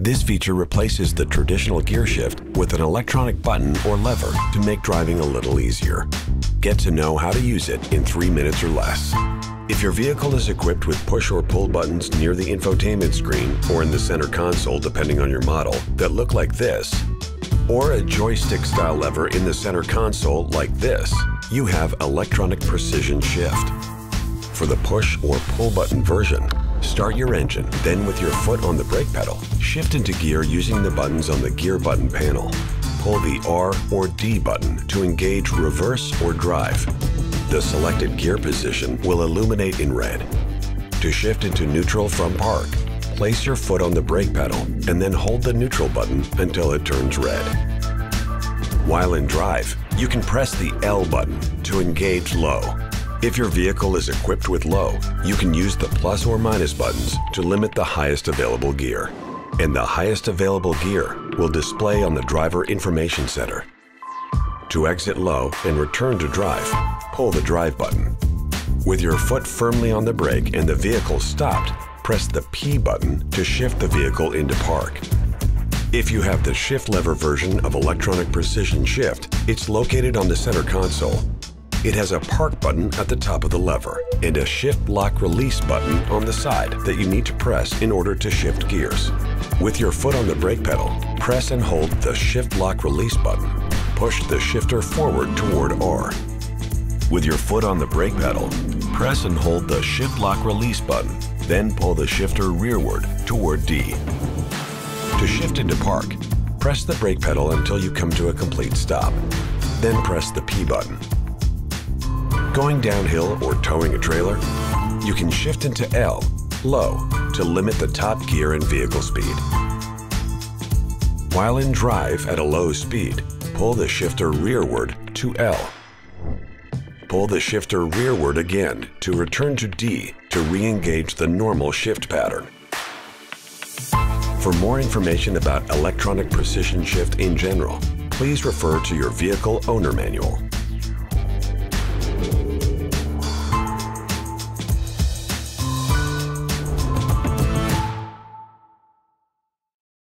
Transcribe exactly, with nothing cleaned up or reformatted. This feature replaces the traditional gear shift with an electronic button or lever to make driving a little easier. Get to know how to use it in three minutes or less. If your vehicle is equipped with push or pull buttons near the infotainment screen or in the center console, depending on your model, that look like this, or a joystick-style lever in the center console like this, you have Electronic Precision Shift. For the push or pull button version, start your engine, then with your foot on the brake pedal, shift into gear using the buttons on the gear button panel. Pull the R or D button to engage reverse or drive. The selected gear position will illuminate in red. To shift into neutral from park, place your foot on the brake pedal and then hold the neutral button until it turns red. While in drive, you can press the L button to engage low. If your vehicle is equipped with low, you can use the plus or minus buttons to limit the highest available gear. And the highest available gear will display on the driver information center. To exit low and return to drive, pull the drive button. With your foot firmly on the brake and the vehicle stopped, press the P button to shift the vehicle into park. If you have the shift lever version of Electronic Precision Shift, it's located on the center console. It has a park button at the top of the lever and a shift lock release button on the side that you need to press in order to shift gears. With your foot on the brake pedal, press and hold the shift lock release button. Push the shifter forward toward R. With your foot on the brake pedal, press and hold the shift lock release button, then pull the shifter rearward toward D. To shift into park, press the brake pedal until you come to a complete stop, then press the P button. Going downhill or towing a trailer, you can shift into L, low, to limit the top gear and vehicle speed. While in drive at a low speed, pull the shifter rearward to L. Pull the shifter rearward again to return to D to re-engage the normal shift pattern. For more information about Electronic Precision Shift in general, please refer to your vehicle owner manual.